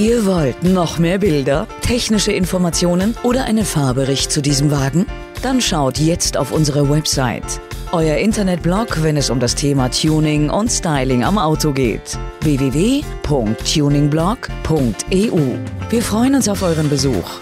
Ihr wollt noch mehr Bilder, technische Informationen oder einen Fahrbericht zu diesem Wagen? Dann schaut jetzt auf unsere Website. Euer Internetblog, wenn es um das Thema Tuning und Styling am Auto geht. www.tuningblog.eu. Wir freuen uns auf euren Besuch.